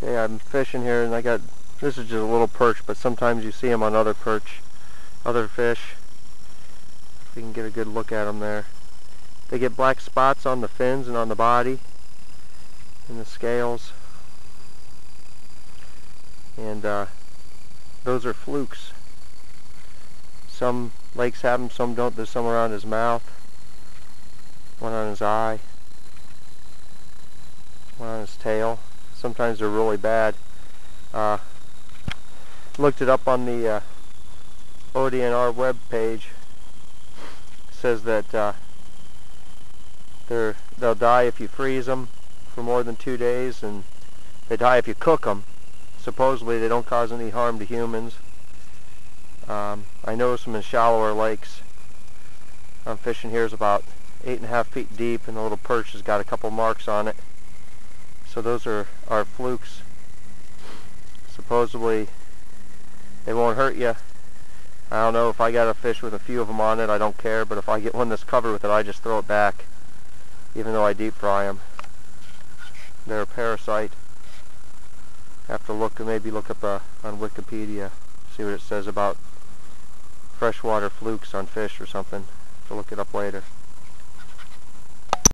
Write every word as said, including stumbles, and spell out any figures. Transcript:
Okay, I'm fishing here and I got, this is just a little perch, but sometimes you see them on other perch, other fish. If we can get a good look at them there. They get black spots on the fins and on the body and the scales. And uh, those are flukes. Some lakes have them, some don't. There's some around his mouth, one on his eye, one on his tail. Sometimes they're really bad. Uh, looked it up on the uh, O D N R web page. It says that uh, they're, they'll die if you freeze them for more than two days, and they die if you cook them. Supposedly they don't cause any harm to humans. Um, I noticed them in shallower lakes. I'm fishing here is about eight and a half feet deep, and the little perch has got a couple marks on it. So those are, are flukes. Supposedly they won't hurt you. I don't know if I got a fish with a few of them on it, I don't care, but if I get one that's covered with it, I just throw it back, even though I deep fry them. They're a parasite. Have to look, maybe look up uh, on Wikipedia, see what it says about freshwater flukes on fish or something. Have to look it up later.